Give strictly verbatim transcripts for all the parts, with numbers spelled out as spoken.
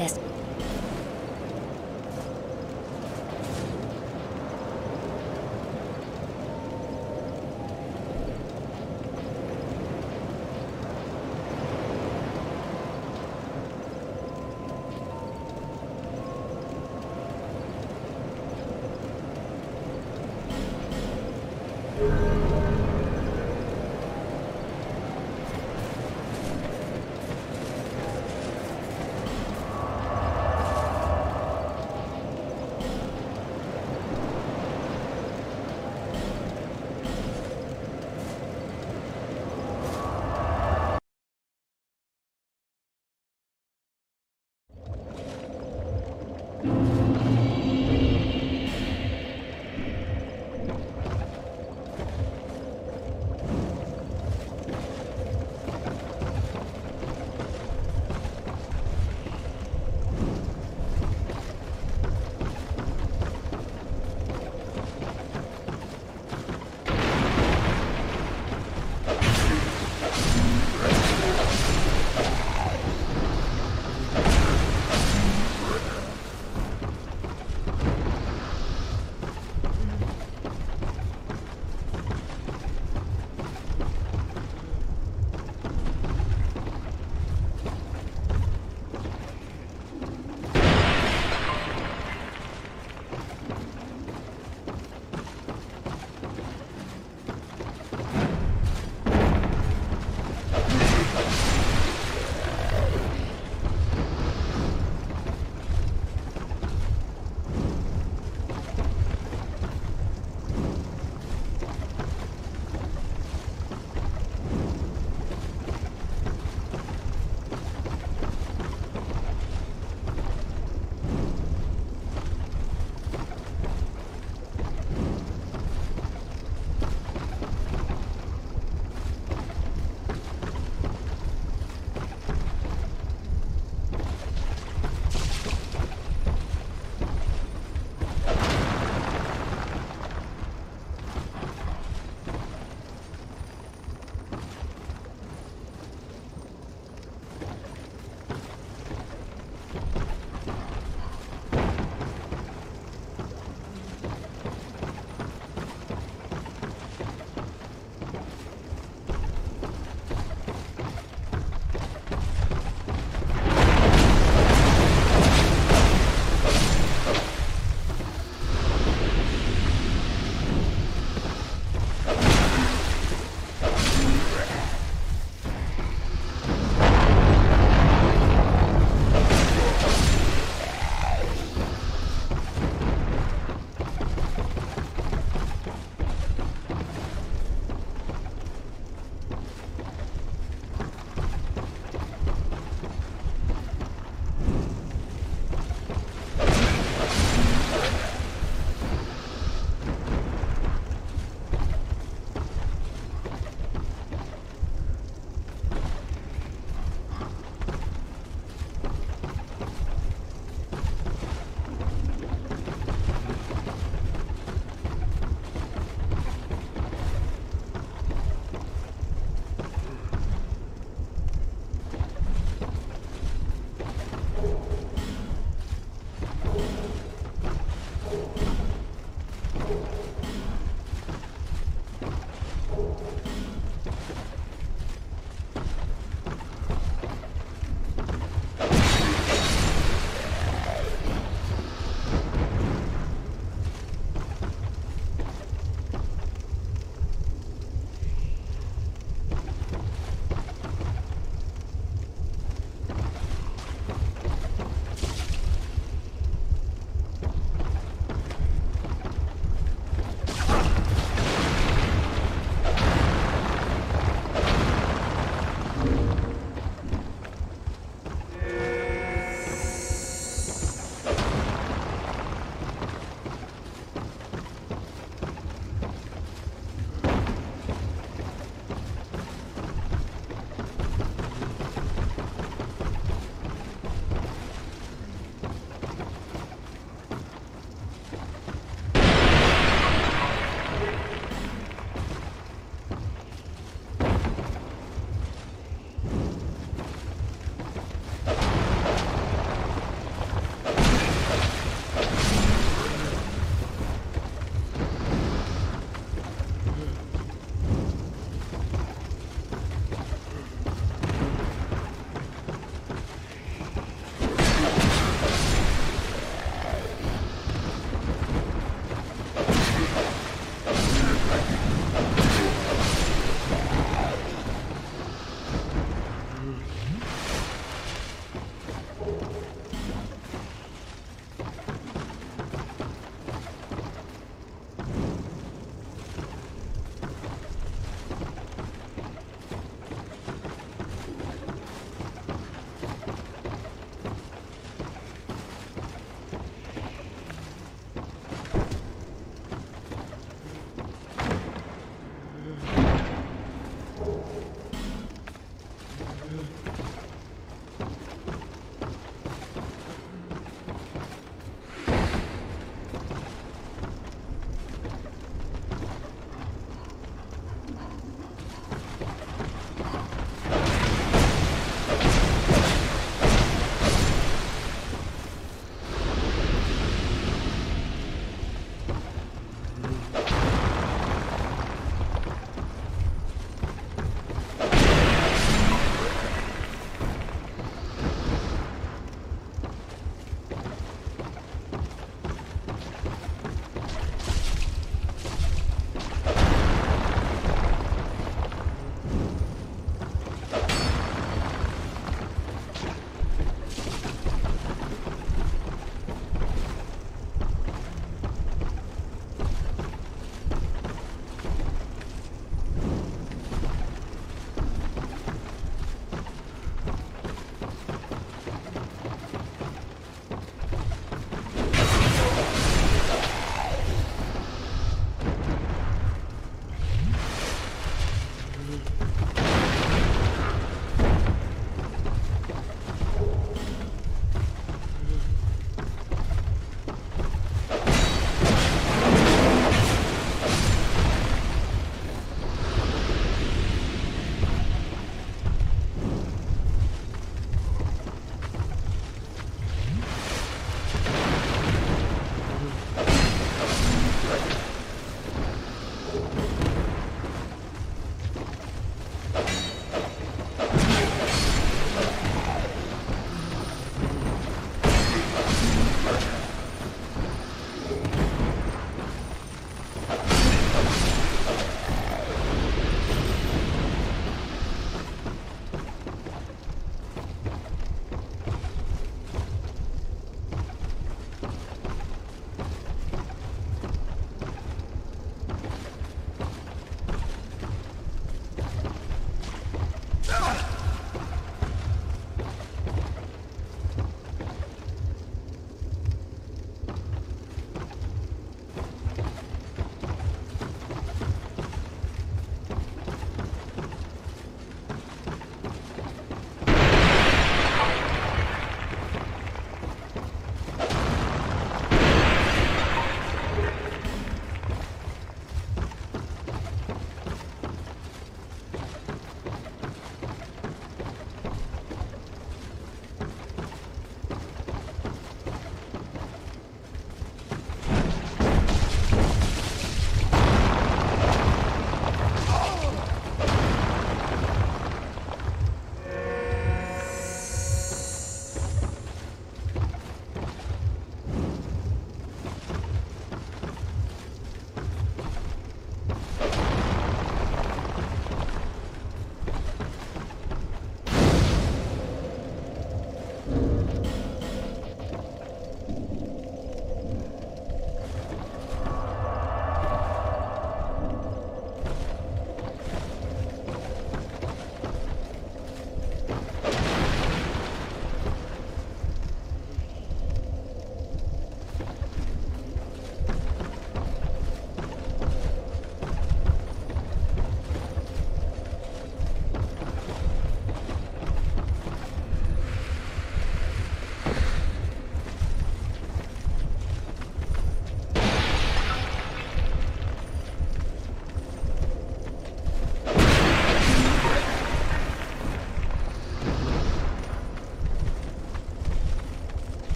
Let's go.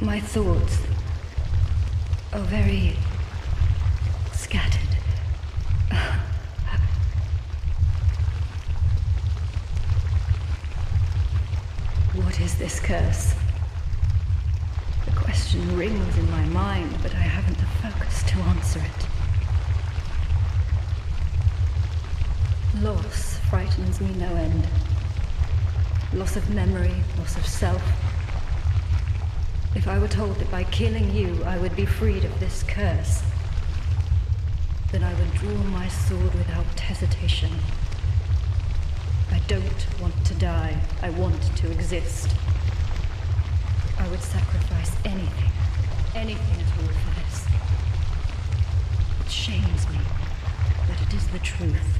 My thoughts are very scattered. What is this curse? The question rings in my mind, but I haven't the focus to answer it. Loss frightens me no end. Loss of memory, loss of self. If I were told that by killing you, I would be freed of this curse, then I would draw my sword without hesitation. I don't want to die. I want to exist. I would sacrifice anything, anything at all for this. It shames me, but it is the truth.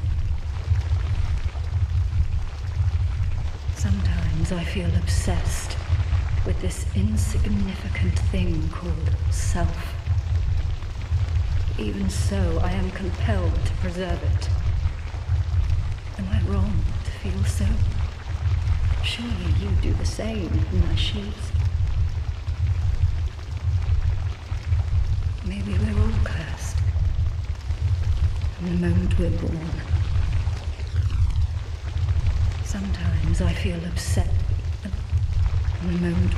Sometimes I feel obsessed with this insignificant thing called self. Even so, I am compelled to preserve it. Am I wrong to feel so? Surely you do the same in my shoes. Maybe we're all cursed from the moment we're born. Sometimes I feel upset. The moment.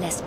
Let's...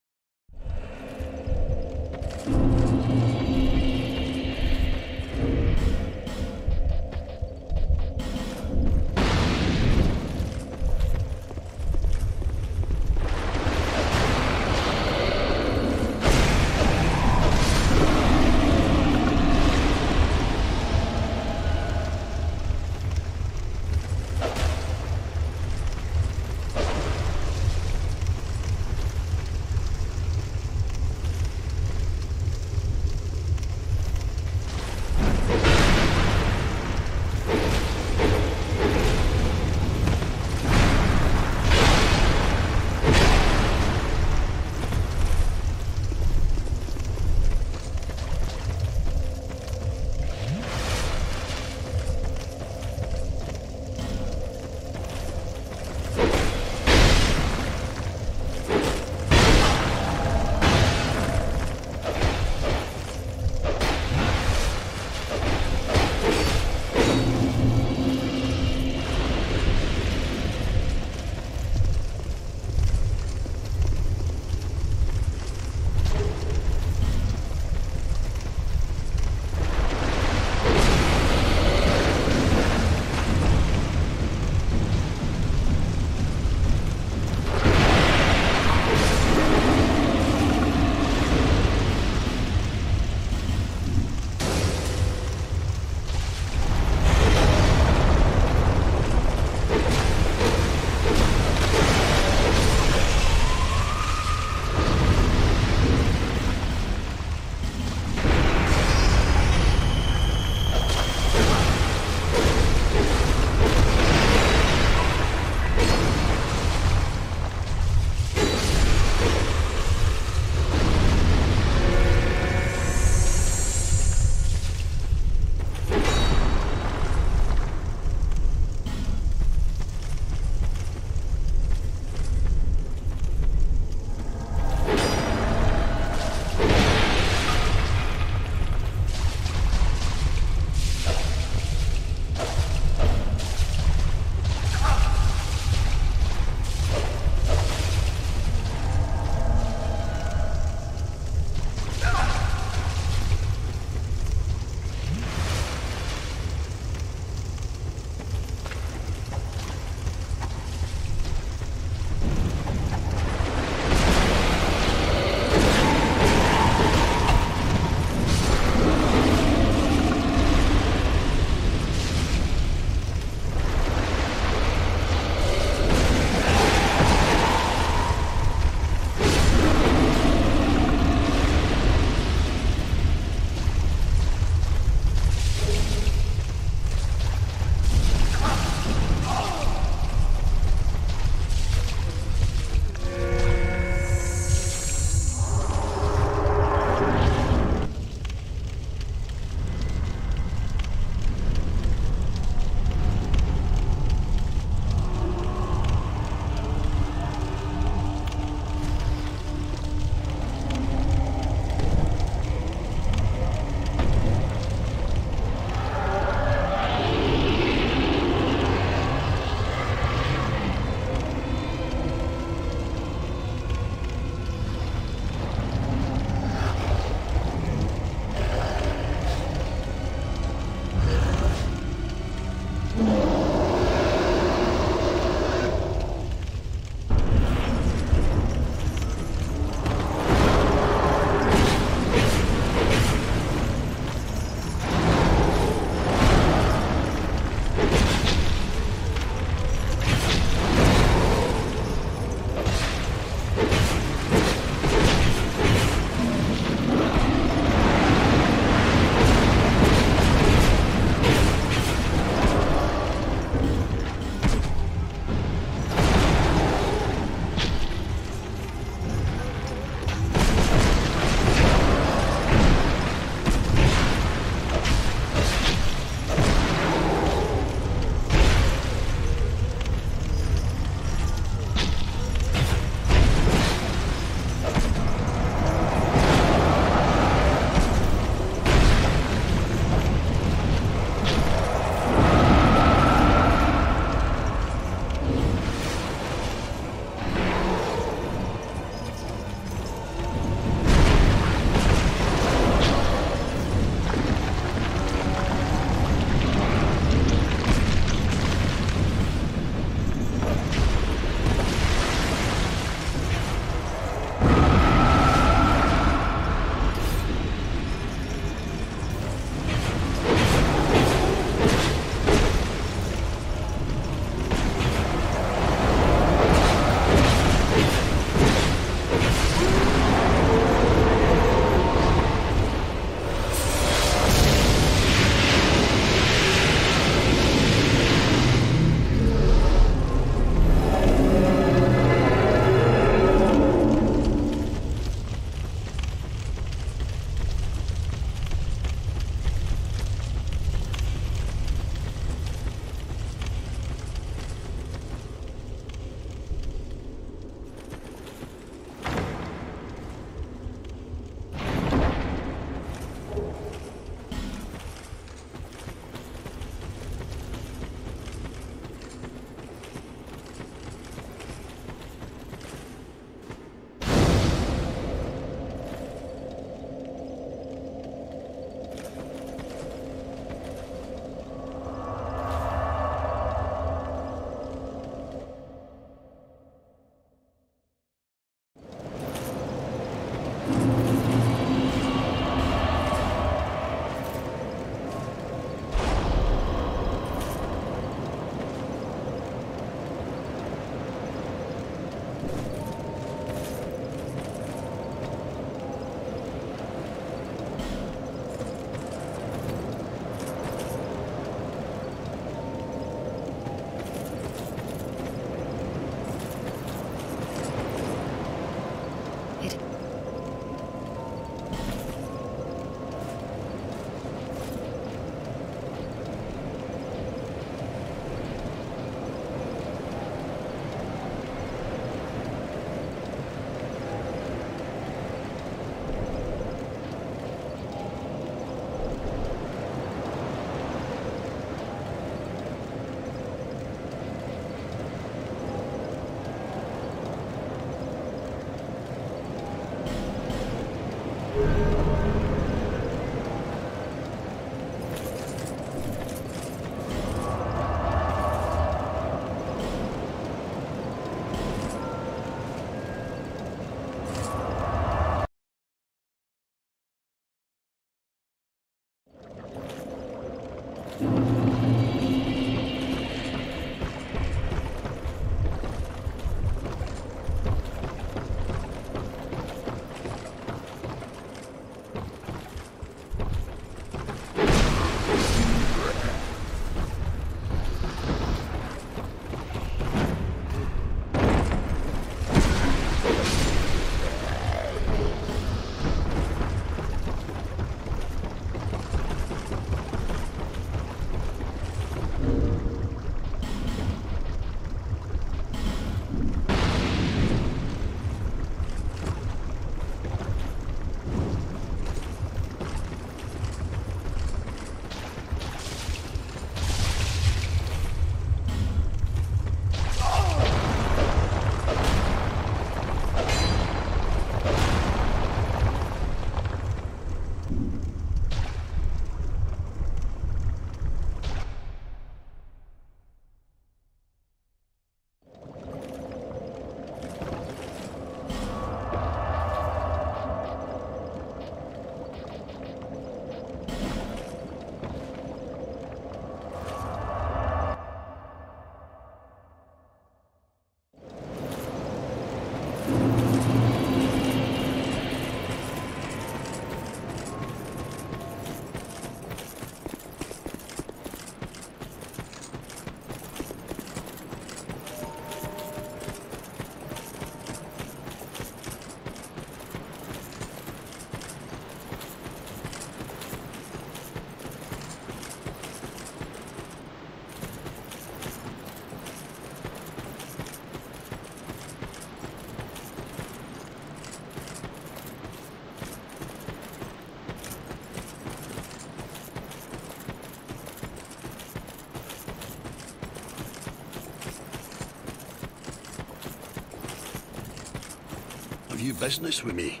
You business with me?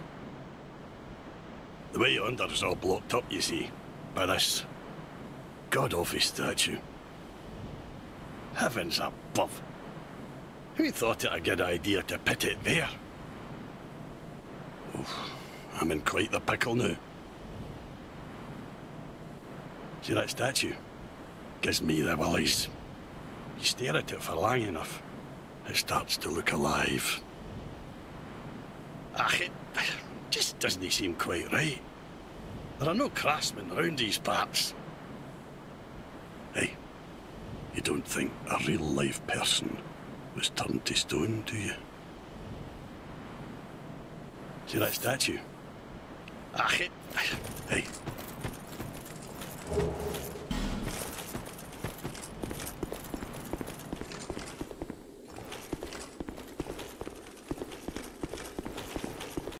The way under is all blocked up, you see, by this god-awful statue. Heavens above! Who thought it a good idea to pit it there? Oof, I'm in quite the pickle now. See that statue? Gives me the willies. You stare at it for long enough, it starts to look alive. Ach, it just doesn't seem quite right. There are no craftsmen round these parts. Hey, you don't think a real-life person was turned to stone, do you? See that statue? Ach, it... Hey.